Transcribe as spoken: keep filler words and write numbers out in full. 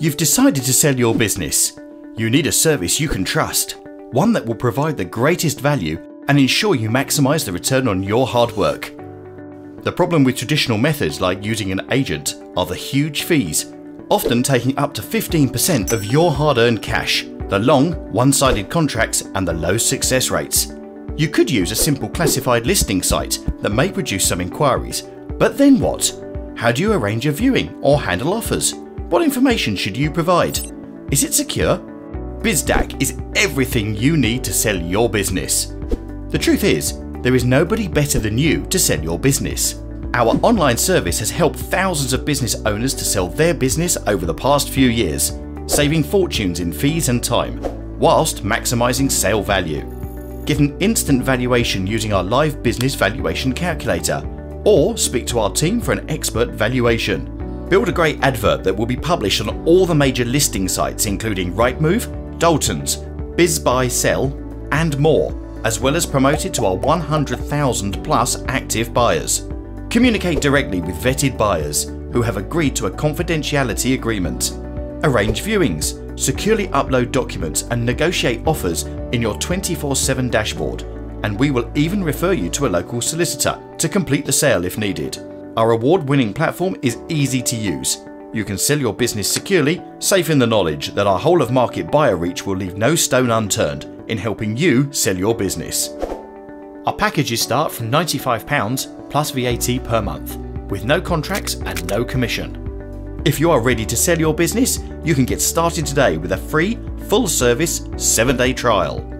You've decided to sell your business. You need a service you can trust, one that will provide the greatest value and ensure you maximize the return on your hard work. The problem with traditional methods like using an agent are the huge fees, often taking up to fifteen percent of your hard-earned cash, the long, one-sided contracts and the low success rates. You could use a simple classified listing site that may produce some inquiries, but then what? How do you arrange a viewing or handle offers? What information should you provide? Is it secure? Bizdaq is everything you need to sell your business. The truth is, there is nobody better than you to sell your business. Our online service has helped thousands of business owners to sell their business over the past few years, saving fortunes in fees and time, whilst maximizing sale value. Get an instant valuation using our live business valuation calculator, or speak to our team for an expert valuation. Build a great advert that will be published on all the major listing sites including Rightmove, Daltons, BizBuySell and more, as well as promoted to our one hundred thousand plus active buyers. Communicate directly with vetted buyers who have agreed to a confidentiality agreement. Arrange viewings, securely upload documents and negotiate offers in your twenty-four seven dashboard, and we will even refer you to a local solicitor to complete the sale if needed. Our award-winning platform is easy to use. You can sell your business securely, safe in the knowledge that our whole of market buyer reach will leave no stone unturned in helping you sell your business. Our packages start from ninety-five pounds plus V A T per month, with no contracts and no commission. If you are ready to sell your business, you can get started today with a free, full-service, seven-day trial.